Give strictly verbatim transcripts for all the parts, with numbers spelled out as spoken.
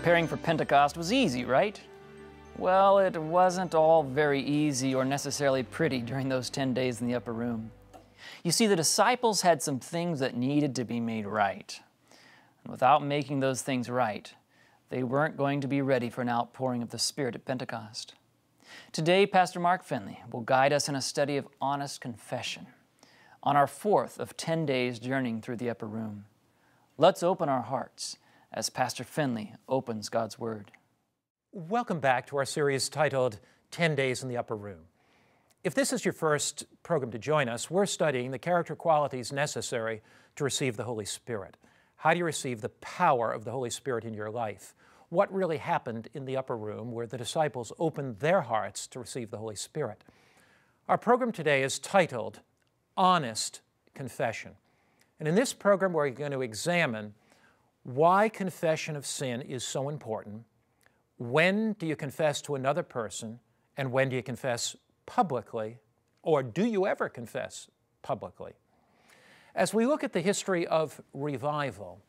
Preparing for Pentecost was easy, right? Well, it wasn't all very easy or necessarily pretty during those ten days in the upper room. You see, the disciples had some things that needed to be made right. And without making those things right, they weren't going to be ready for an outpouring of the Spirit at Pentecost. Today, Pastor Mark Finley will guide us in a study of honest confession on our fourth of ten days journeying through the upper room. Let's open our hearts as Pastor Finley opens God's Word. Welcome back to our series titled ten days in the Upper Room. If this is your first program to join us, we're studying the character qualities necessary to receive the Holy Spirit. How do you receive the power of the Holy Spirit in your life? What really happened in the upper room where the disciples opened their hearts to receive the Holy Spirit? Our program today is titled Honest Confession. And in this program, we're going to examine why confession of sin is so important, when do you confess to another person, and when do you confess publicly, or do you ever confess publicly? As we look at the history of revival,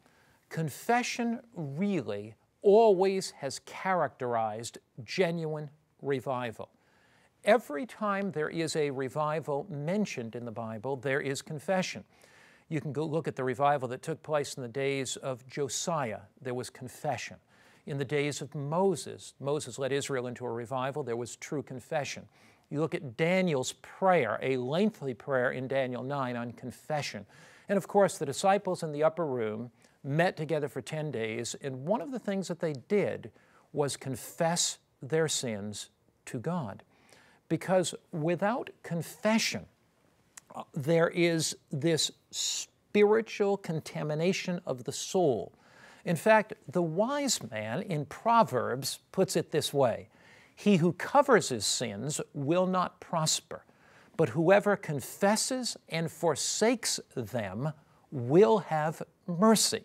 confession really always has characterized genuine revival. Every time there is a revival mentioned in the Bible, there is confession. You can go look at the revival that took place in the days of Josiah. There was confession. In the days of Moses, Moses led Israel into a revival. There was true confession. You look at Daniel's prayer, a lengthy prayer in Daniel nine on confession. And of course, the disciples in the upper room met together for ten days, and one of the things that they did was confess their sins to God. Because without confession, there is this spiritual contamination of the soul. In fact, the wise man in Proverbs puts it this way: he who covers his sins will not prosper, but whoever confesses and forsakes them will have mercy.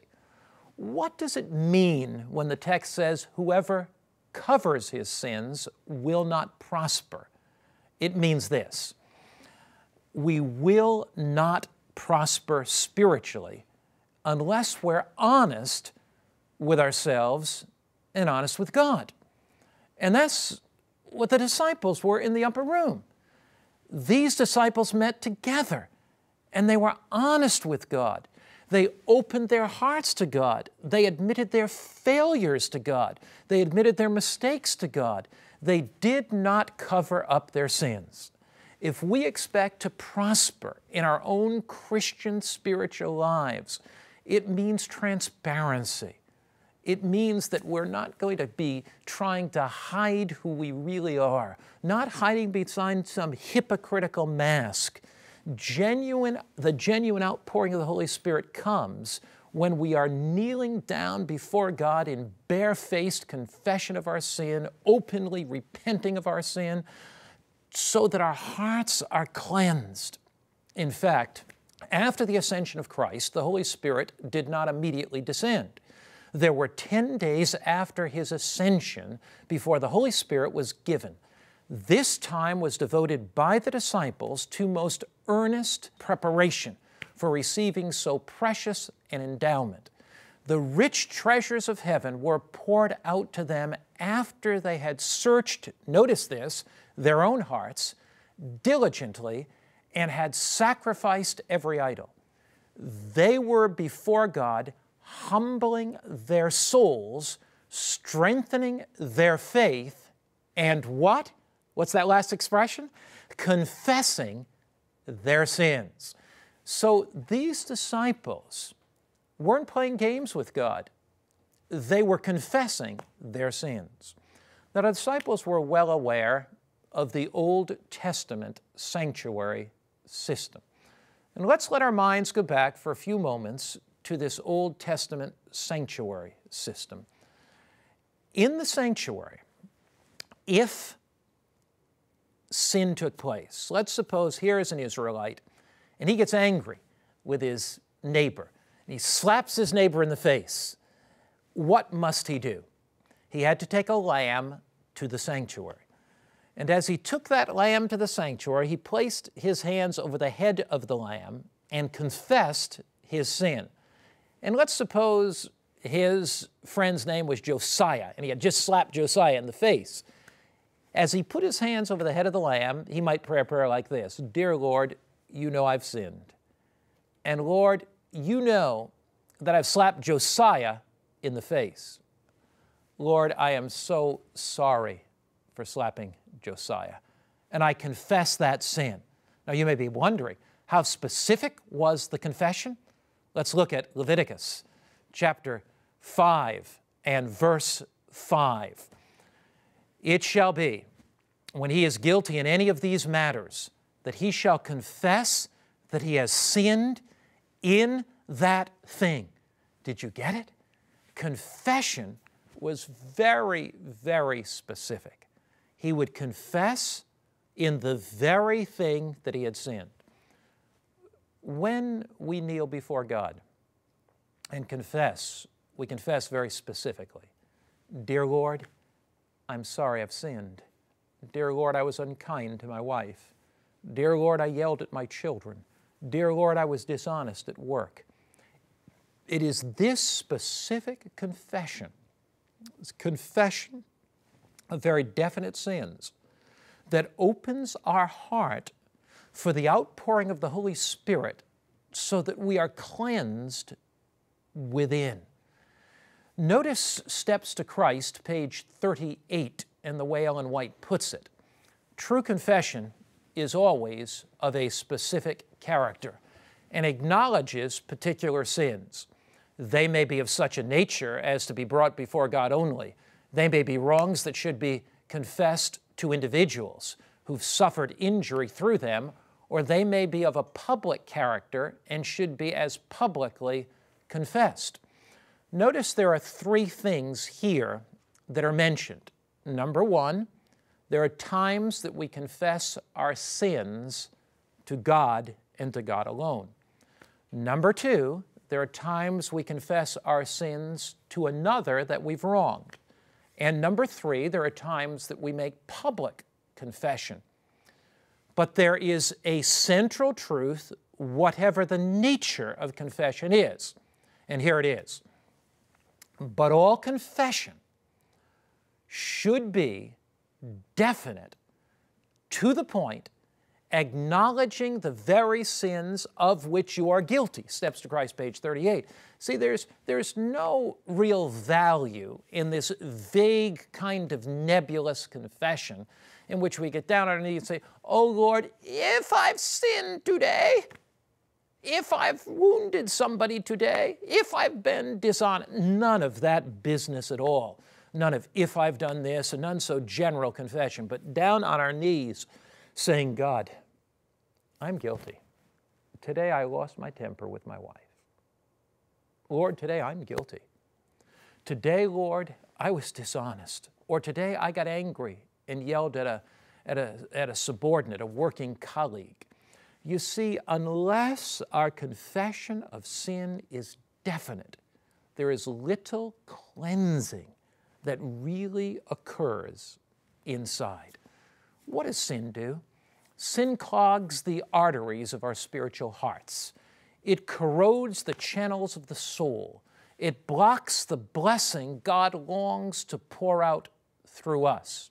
What does it mean when the text says whoever covers his sins will not prosper? It means this: we will not prosper spiritually unless we're honest with ourselves and honest with God. And that's what the disciples were in the upper room. These disciples met together, and they were honest with God. They opened their hearts to God. They admitted their failures to God. They admitted their mistakes to God. They did not cover up their sins. If we expect to prosper in our own Christian spiritual lives, it means transparency. It means that we're not going to be trying to hide who we really are, not hiding behind some hypocritical mask. Genuine, the genuine outpouring of the Holy Spirit comes when we are kneeling down before God in barefaced confession of our sin, openly repenting of our sin, so that our hearts are cleansed. In fact, after the ascension of Christ, the Holy Spirit did not immediately descend. There were ten days after His ascension before the Holy Spirit was given. This time was devoted by the disciples to most earnest preparation for receiving so precious an endowment. The rich treasures of heaven were poured out to them after they had searched, notice this, their own hearts diligently and had sacrificed every idol. They were before God, humbling their souls, strengthening their faith, and what? What's that last expression? Confessing their sins. So these disciples weren't playing games with God. They were confessing their sins. Now, the disciples were well aware of the Old Testament sanctuary system. And let's let our minds go back for a few moments to this Old Testament sanctuary system. In the sanctuary, if sin took place, let's suppose here is an Israelite, and he gets angry with his neighbor, and he slaps his neighbor in the face. What must he do? He had to take a lamb to the sanctuary. And as he took that lamb to the sanctuary, he placed his hands over the head of the lamb and confessed his sin. And let's suppose his friend's name was Josiah, and he had just slapped Josiah in the face. As he put his hands over the head of the lamb, he might pray a prayer like this: Dear Lord, you know I've sinned. And Lord, you know that I've slapped Josiah in the face. Lord, I am so sorry for slapping Josiah, and I confess that sin. Now, you may be wondering, how specific was the confession? Let's look at Leviticus chapter five and verse five. It shall be, when he is guilty in any of these matters, that he shall confess that he has sinned in that thing. Did you get it? Confession was very, very specific. He would confess in the very thing that he had sinned. When we kneel before God and confess, we confess very specifically. Dear Lord, I'm sorry I've sinned. Dear Lord, I was unkind to my wife. Dear Lord, I yelled at my children. Dear Lord, I was dishonest at work. It is this specific confession, this confession of very definite sins, that opens our heart for the outpouring of the Holy Spirit so that we are cleansed within. Notice Steps to Christ, page thirty-eight, and the way Ellen White puts it. True confession is always of a specific character and acknowledges particular sins. They may be of such a nature as to be brought before God only. They may be wrongs that should be confessed to individuals who've suffered injury through them, or they may be of a public character and should be as publicly confessed. Notice there are three things here that are mentioned. Number one, there are times that we confess our sins to God and to God alone. Number two, there are times we confess our sins to another that we've wronged. And number three, there are times that we make public confession. But there is a central truth, whatever the nature of confession is. And here it is. But all confession should be definite, to the point, acknowledging the very sins of which you are guilty. Steps to Christ, page thirty-eight. See, there's, there's no real value in this vague kind of nebulous confession in which we get down on our knees and say, oh Lord, if I've sinned today, if I've wounded somebody today, if I've been dishonest, none of that business at all. None of if I've done this, and none so general confession, but down on our knees saying, God, I'm guilty. Today I lost my temper with my wife. Lord, today I'm guilty. Today, Lord, I was dishonest. Or today I got angry and yelled at a, at a, at a subordinate, a working colleague. You see, unless our confession of sin is definite, there is little cleansing that really occurs inside. What does sin do? Sin clogs the arteries of our spiritual hearts. It corrodes the channels of the soul. It blocks the blessing God longs to pour out through us.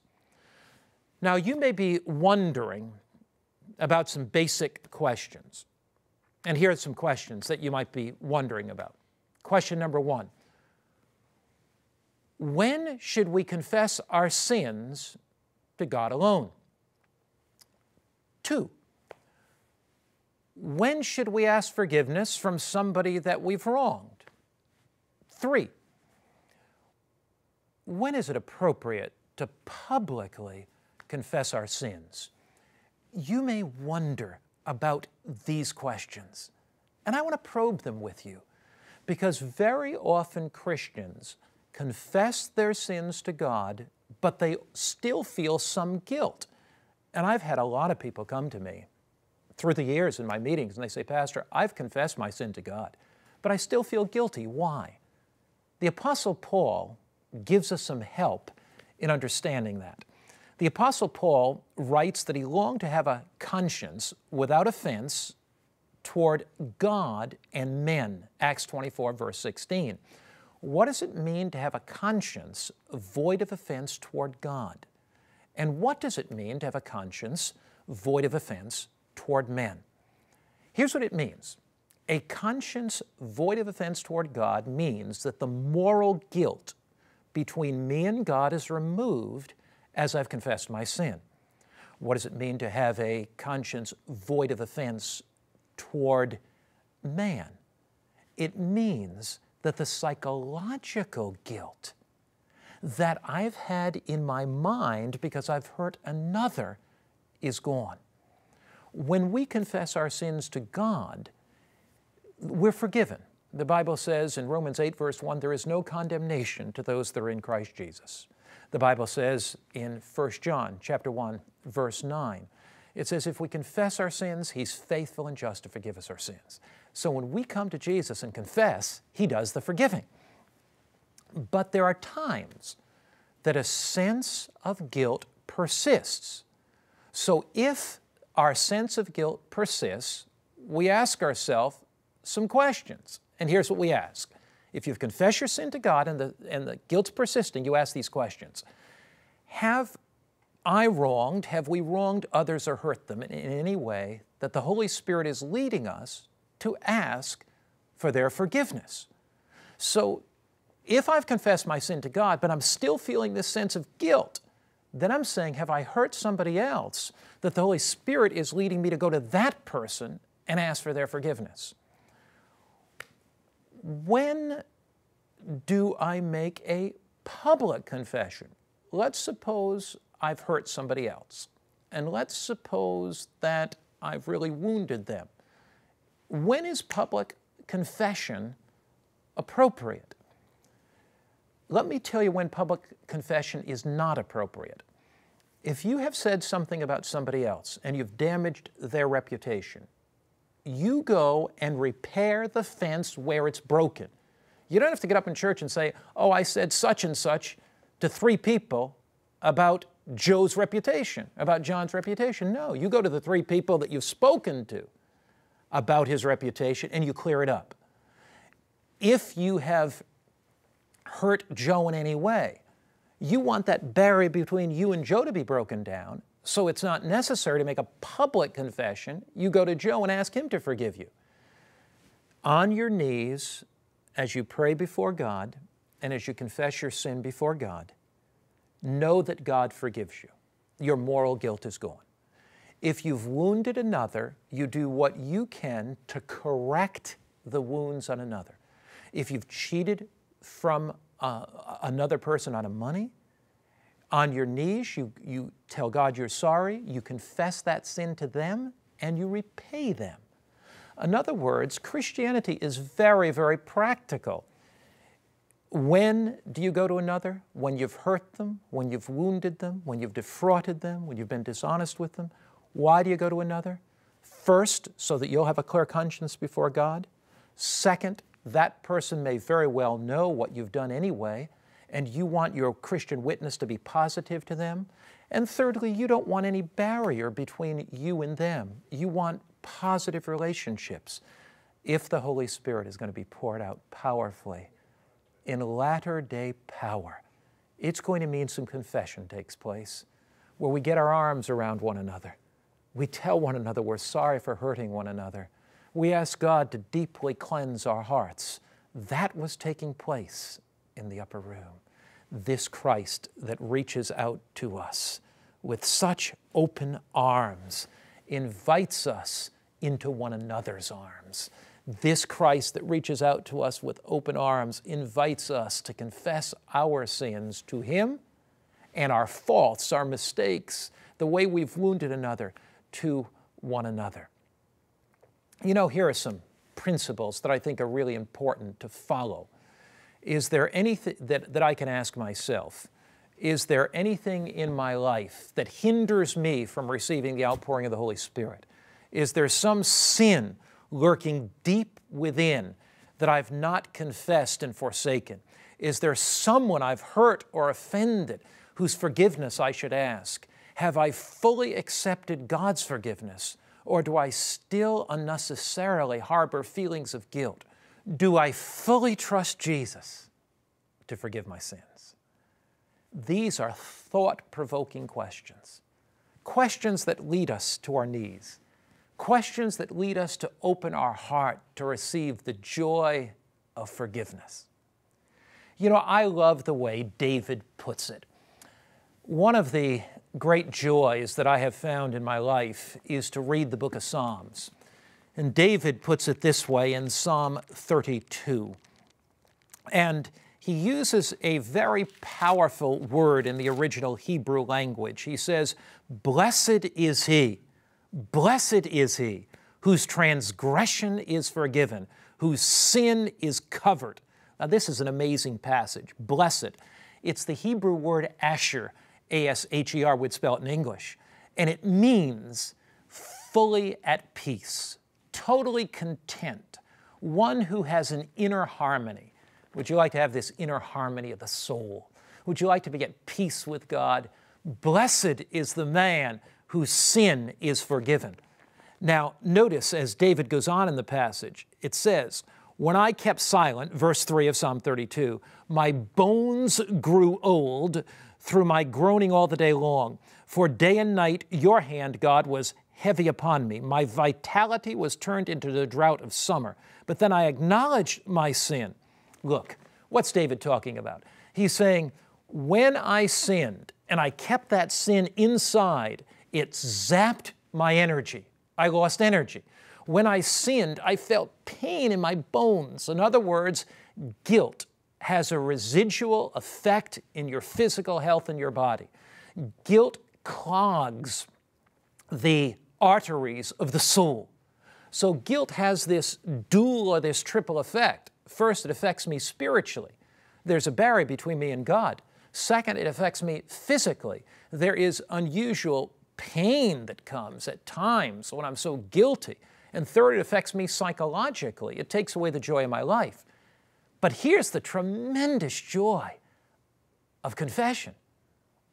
Now, you may be wondering about some basic questions. And here are some questions that you might be wondering about. Question number one, when should we confess our sins to God alone? Two, when should we ask forgiveness from somebody that we've wronged? Three, when is it appropriate to publicly confess our sins? You may wonder about these questions, and I want to probe them with you, because very often Christians confess their sins to God, but they still feel some guilt. And I've had a lot of people come to me through the years in my meetings, and they say, Pastor, I've confessed my sin to God, but I still feel guilty. Why? The Apostle Paul gives us some help in understanding that. The Apostle Paul writes that he longed to have a conscience without offense toward God and men, Acts twenty-four, verse sixteen. What does it mean to have a conscience void of offense toward God? And what does it mean to have a conscience void of offense toward men? Here's what it means. A conscience void of offense toward God means that the moral guilt between me and God is removed as I've confessed my sin. What does it mean to have a conscience void of offense toward man? It means that the psychological guilt that I've had in my mind because I've hurt another is gone. When we confess our sins to God, we're forgiven. The Bible says in Romans eight verse one, there is no condemnation to those that are in Christ Jesus. The Bible says in First John chapter one verse nine, it says, if we confess our sins, He's faithful and just to forgive us our sins. So when we come to Jesus and confess, He does the forgiving. But there are times that a sense of guilt persists. So if our sense of guilt persists, we ask ourselves some questions. And here's what we ask. If you've confessed your sin to God and the, and the guilt's persisting, you ask these questions. Have I wronged? Have we wronged others or hurt them in any way that the Holy Spirit is leading us to ask for their forgiveness? So if I've confessed my sin to God, but I'm still feeling this sense of guilt, then I'm saying, have I hurt somebody else that the Holy Spirit is leading me to go to that person and ask for their forgiveness? When do I make a public confession? Let's suppose I've hurt somebody else, and let's suppose that I've really wounded them. When is public confession appropriate? Let me tell you when public confession is not appropriate. If you have said something about somebody else and you've damaged their reputation, you go and repair the fence where it's broken. You don't have to get up in church and say, oh, I said such and such to three people about Joe's reputation, about John's reputation. No, you go to the three people that you've spoken to about his reputation and you clear it up. If you have hurt Joe in any way, you want that barrier between you and Joe to be broken down, so it's not necessary to make a public confession. You go to Joe and ask him to forgive you. On your knees, as you pray before God and as you confess your sin before God, know that God forgives you. Your moral guilt is gone. If you've wounded another, you do what you can to correct the wounds on another. If you've cheated from uh, another person out of money, on your knees, you, you tell God you're sorry, you confess that sin to them, and you repay them. In other words, Christianity is very, very practical. When do you go to another? When you've hurt them, when you've wounded them, when you've defrauded them, when you've been dishonest with them. Why do you go to another? First, so that you'll have a clear conscience before God. Second, that person may very well know what you've done anyway, and you want your Christian witness to be positive to them. And thirdly, you don't want any barrier between you and them. You want positive relationships. If the Holy Spirit is going to be poured out powerfully in latter-day power, it's going to mean some confession takes place where we get our arms around one another. We tell one another we're sorry for hurting one another. We ask God to deeply cleanse our hearts. That was taking place in the upper room. This Christ that reaches out to us with such open arms invites us into one another's arms. This Christ that reaches out to us with open arms invites us to confess our sins to Him and our faults, our mistakes, the way we've wounded another, to one another. You know, here are some principles that I think are really important to follow. Is there anything that, that I can ask myself? Is there anything in my life that hinders me from receiving the outpouring of the Holy Spirit? Is there some sin lurking deep within that I've not confessed and forsaken? Is there someone I've hurt or offended whose forgiveness I should ask? Have I fully accepted God's forgiveness, or do I still unnecessarily harbor feelings of guilt? Do I fully trust Jesus to forgive my sins? These are thought-provoking questions, questions that lead us to our knees, questions that lead us to open our heart to receive the joy of forgiveness. You know, I love the way David puts it. One of the great joys that I have found in my life is to read the book of Psalms. And David puts it this way in Psalm thirty-two. And he uses a very powerful word in the original Hebrew language. He says, "Blessed is he, blessed is he, whose transgression is forgiven, whose sin is covered." Now, this is an amazing passage, blessed. It's the Hebrew word asher, A S H E R, we'd spell it in English. And it means fully at peace, totally content, one who has an inner harmony. Would you like to have this inner harmony of the soul? Would you like to be at peace with God? Blessed is the man whose sin is forgiven. Now, notice as David goes on in the passage, it says, "When I kept silent," verse three of Psalm thirty-two, "my bones grew old through my groaning all the day long. For day and night your hand, God, was heavy upon me. My vitality was turned into the drought of summer. But then I acknowledged my sin." Look, what's David talking about? He's saying, when I sinned and I kept that sin inside, it zapped my energy. I lost energy. When I sinned, I felt pain in my bones. In other words, guilt has a residual effect in your physical health and your body. Guilt clogs the arteries of the soul. So guilt has this dual or this triple effect. First, it affects me spiritually. There's a barrier between me and God. Second, it affects me physically. There is unusual pain that comes at times when I'm so guilty. And third, it affects me psychologically. It takes away the joy of my life. But here's the tremendous joy of confession.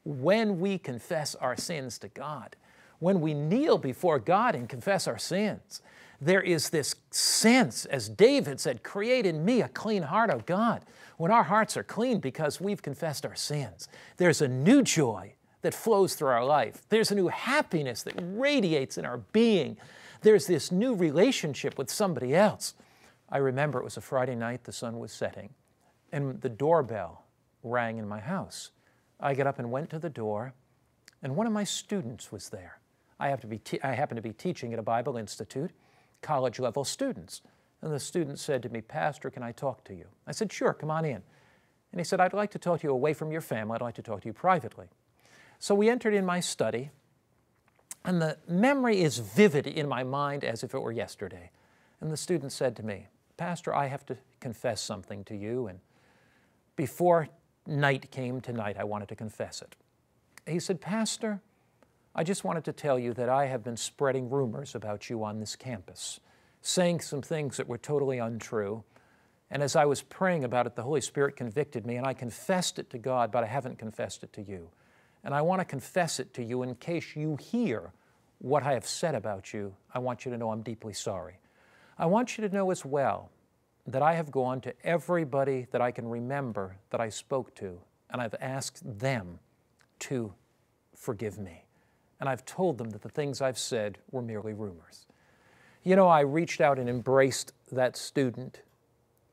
When we confess our sins to God, when we kneel before God and confess our sins, there is this sense, as David said, "Create in me a clean heart, O God." When our hearts are clean because we've confessed our sins, there's a new joy that flows through our life. There's a new happiness that radiates in our being. There's this new relationship with somebody else. I remember it was a Friday night, the sun was setting, and the doorbell rang in my house. I got up and went to the door, and one of my students was there. I, have to be te- I happen to be teaching at a Bible Institute, college-level students. And the student said to me, "Pastor, can I talk to you?" I said, "Sure, come on in." And he said, "I'd like to talk to you away from your family. I'd like to talk to you privately." So we entered in my study, and the memory is vivid in my mind as if it were yesterday. And the student said to me, "Pastor, I have to confess something to you, and before night came tonight, I wanted to confess it." He said, "Pastor, I just wanted to tell you that I have been spreading rumors about you on this campus, saying some things that were totally untrue. And as I was praying about it, the Holy Spirit convicted me, and I confessed it to God, but I haven't confessed it to you. And I want to confess it to you in case you hear what I have said about you. I want you to know I'm deeply sorry. I want you to know as well that I have gone to everybody that I can remember that I spoke to, and I've asked them to forgive me. And I've told them that the things I've said were merely rumors." You know, I reached out and embraced that student.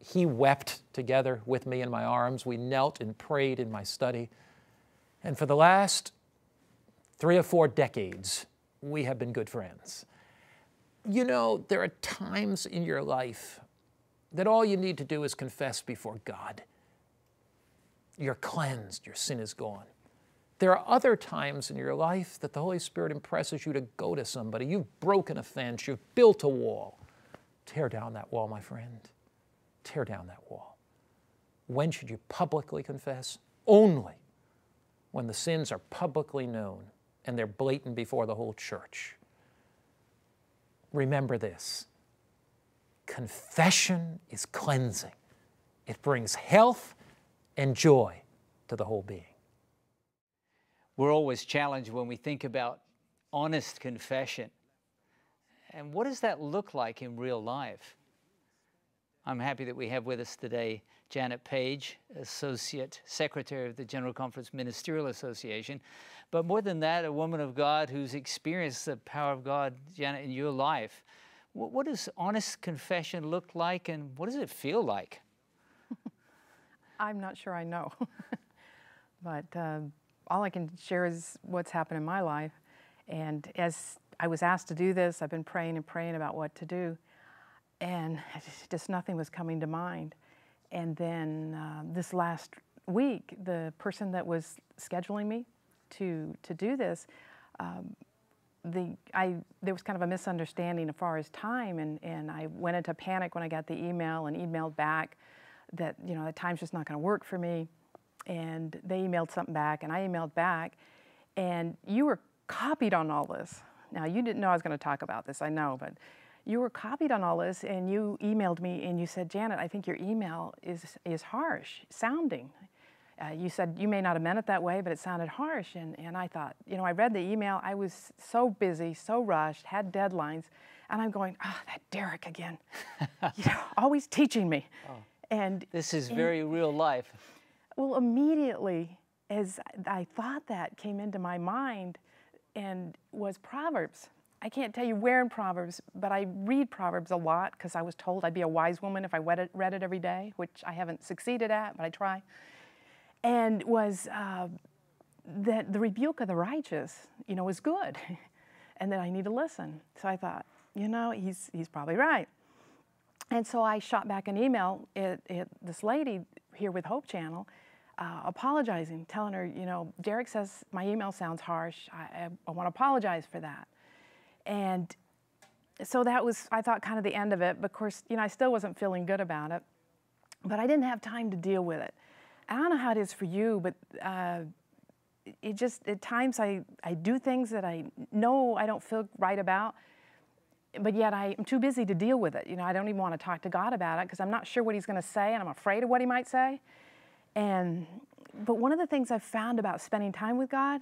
He wept together with me in my arms. We knelt and prayed in my study. And for the last three or four decades, we have been good friends. You know, there are times in your life that all you need to do is confess before God. You're cleansed, your sin is gone. There are other times in your life that the Holy Spirit impresses you to go to somebody. You've broken a fence, you've built a wall. Tear down that wall, my friend. Tear down that wall. When should you publicly confess? Only when the sins are publicly known and they're blatant before the whole church. Remember this, confession is cleansing. It brings health and joy to the whole being. We're always challenged when we think about honest confession. And what does that look like in real life? I'm happy that we have with us today Janet Page, Associate Secretary of the General Conference Ministerial Association. But more than that, a woman of God who's experienced the power of God, Janet, in your life. What, what does honest confession look like, and what does it feel like? I'm not sure I know. But uh, all I can share is what's happened in my life. And as I was asked to do this, I've been praying and praying about what to do. And just nothing was coming to mind. And then uh, this last week, the person that was scheduling me to to do this, um, the I there was kind of a misunderstanding as far as time, and and I went into panic when I got the email and emailed back that you know the time's just not going to work for me. And they emailed something back, and I emailed back, and you were copied on all this. Now you didn't know I was going to talk about this, I know, but. You were copied on all this, and you emailed me, and you said, Janet, I think your email is is harsh sounding. Uh, you said you may not have meant it that way, but it sounded harsh. And, and I thought, you know, I read the email. I was so busy, so rushed, had deadlines. And I'm going, oh, that Derek again, you know, always teaching me. Oh, and this is and, very real life. Well, immediately, as I thought that came into my mind and was Proverbs. I can't tell you where in Proverbs, but I read Proverbs a lot because I was told I'd be a wise woman if I read it, read it every day, which I haven't succeeded at, but I try. And was uh, that the rebuke of the righteous, you know, is good, and that I need to listen. So I thought, you know, he's he's probably right. And so I shot back an email at, at this lady here with Hope Channel, Uh, apologizing, telling her, you know, Derek says my email sounds harsh. I, I, I want to apologize for that. And so that was, I thought, kind of the end of it. But of course, you know, I still wasn't feeling good about it. But I didn't have time to deal with it. And I don't know how it is for you, but uh, it just, at times I, I do things that I know I don't feel right about, but yet I am too busy to deal with it. You know, I don't even want to talk to God about it because I'm not sure what he's going to say, and I'm afraid of what he might say. And, but one of the things I've found about spending time with God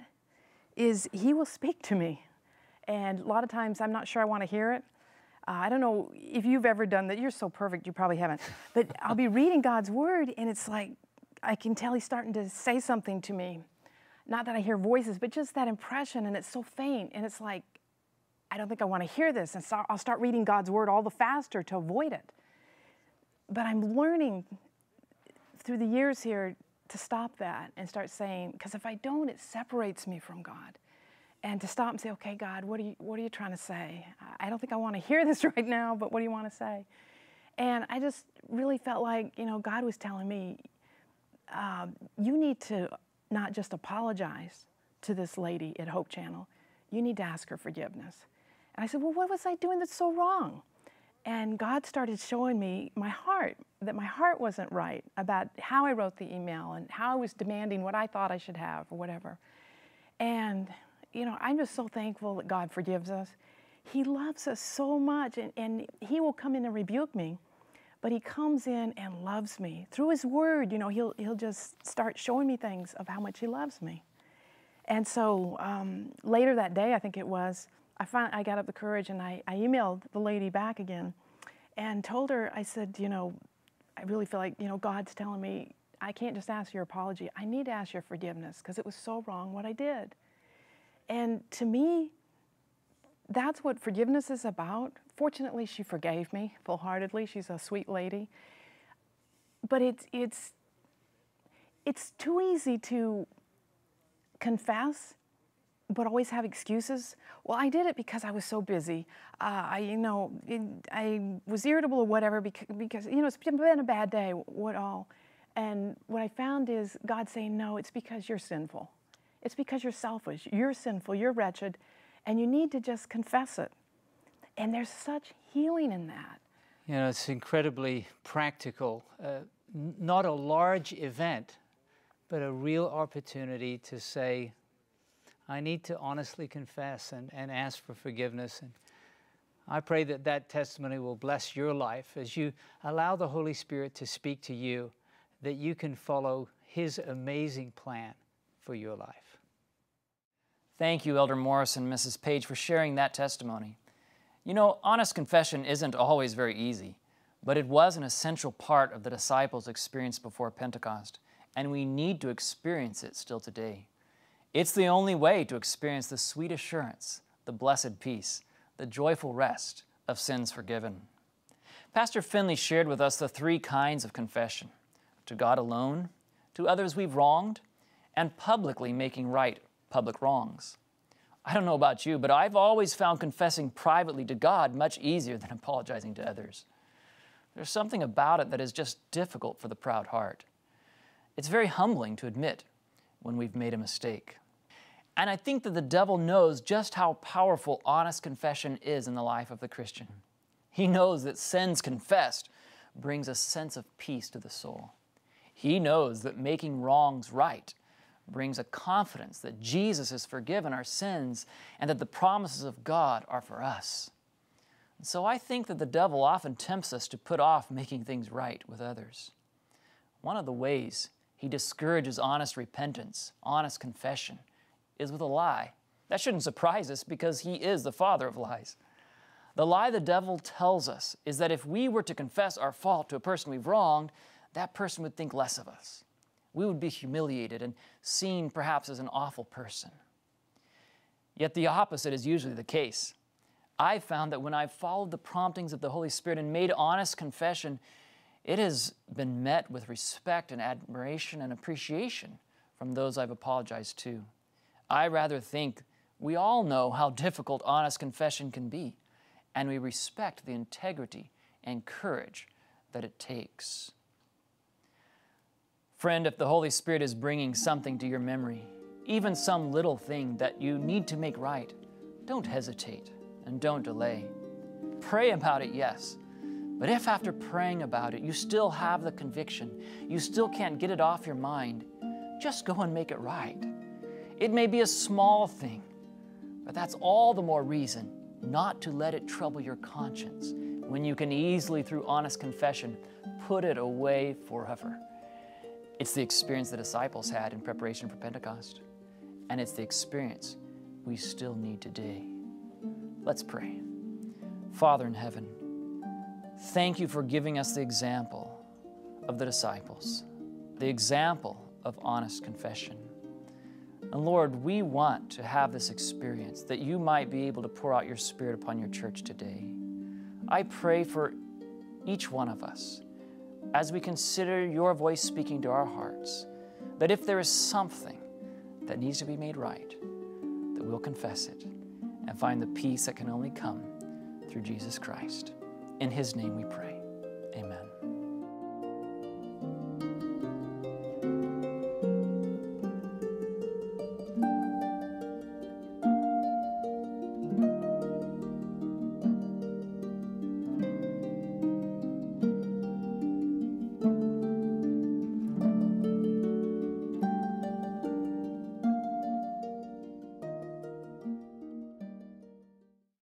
is he will speak to me. And a lot of times, I'm not sure I want to hear it. Uh, I don't know if you've ever done that. You're so perfect, you probably haven't. But I'll be reading God's Word, and it's like I can tell he's starting to say something to me. Not that I hear voices, but just that impression, and it's so faint. And it's like, I don't think I want to hear this. And so I'll start reading God's Word all the faster to avoid it. But I'm learning through the years here to stop that and start saying, because if I don't, it separates me from God. And to stop and say, okay, God, what are you, what are you trying to say? I don't think I want to hear this right now, but what do you want to say? And I just really felt like, you know, God was telling me, uh, you need to not just apologize to this lady at Hope Channel. You need to ask her forgiveness. And I said, well, what was I doing that's so wrong? And God started showing me my heart, that my heart wasn't right about how I wrote the email and how I was demanding what I thought I should have or whatever. And you know, I'm just so thankful that God forgives us. He loves us so much, and, and he will come in and rebuke me, but he comes in and loves me. Through his word, you know, he'll, he'll just start showing me things of how much he loves me. And so um, later that day, I think it was, I, finally, I got up the courage, and I, I emailed the lady back again and told her, I said, you know, I really feel like, you know, God's telling me I can't just ask your apology. I need to ask your forgiveness because it was so wrong what I did. And to me, that's what forgiveness is about. Fortunately, she forgave me full-heartedly. She's a sweet lady. But it's, it's, it's too easy to confess, but always have excuses. Well, I did it because I was so busy. Uh, I, you know, it, I was irritable or whatever because, because, you know, it's been a bad day, what all. And what I found is God saying, no, it's because you're sinful. It's because you're selfish, you're sinful, you're wretched, and you need to just confess it. And there's such healing in that. You know, it's incredibly practical. Uh, not a large event, but a real opportunity to say, I need to honestly confess and, and ask for forgiveness. And I pray that that testimony will bless your life as you allow the Holy Spirit to speak to you, that you can follow his amazing plan for your life. Thank you, Elder Morris and Missus Page, for sharing that testimony. You know, honest confession isn't always very easy, But it was an essential part of the disciples' experience before Pentecost, and we need to experience it still today. It's the only way to experience the sweet assurance, the blessed peace, the joyful rest of sins forgiven. Pastor Finley shared with us the three kinds of confession: to God alone, to others we've wronged, and publicly making right public wrongs. I don't know about you, but I've always found confessing privately to God much easier than apologizing to others. There's something about it that is just difficult for the proud heart. It's very humbling to admit when we've made a mistake. And I think that the devil knows just how powerful honest confession is in the life of the Christian. He knows that sins confessed brings a sense of peace to the soul. He knows that making wrongs right brings a confidence that Jesus has forgiven our sins and that the promises of God are for us. And so I think that the devil often tempts us to put off making things right with others. One of the ways he discourages honest repentance, honest confession, is with a lie. That shouldn't surprise us because he is the father of lies. The lie the devil tells us is that if we were to confess our fault to a person we've wronged, that person would think less of us. We would be humiliated and seen perhaps as an awful person. Yet the opposite is usually the case. I've found that when I've followed the promptings of the Holy Spirit and made honest confession, it has been met with respect and admiration and appreciation from those I've apologized to. I rather think we all know how difficult honest confession can be, and we respect the integrity and courage that it takes. Friend, if the Holy Spirit is bringing something to your memory, even some little thing that you need to make right, don't hesitate and don't delay. Pray about it, yes, but if after praying about it you still have the conviction, you still can't get it off your mind, just go and make it right. It may be a small thing, but that's all the more reason not to let it trouble your conscience when you can easily, through honest confession, put it away forever. It's the experience the disciples had in preparation for Pentecost, and it's the experience we still need today. Let's pray. Father in heaven, thank you for giving us the example of the disciples, the example of honest confession. And Lord, we want to have this experience that you might be able to pour out your Spirit upon your church today. I pray for each one of us, as we consider your voice speaking to our hearts, that if there is something that needs to be made right, that we'll confess it and find the peace that can only come through Jesus Christ. In his name we pray. Amen.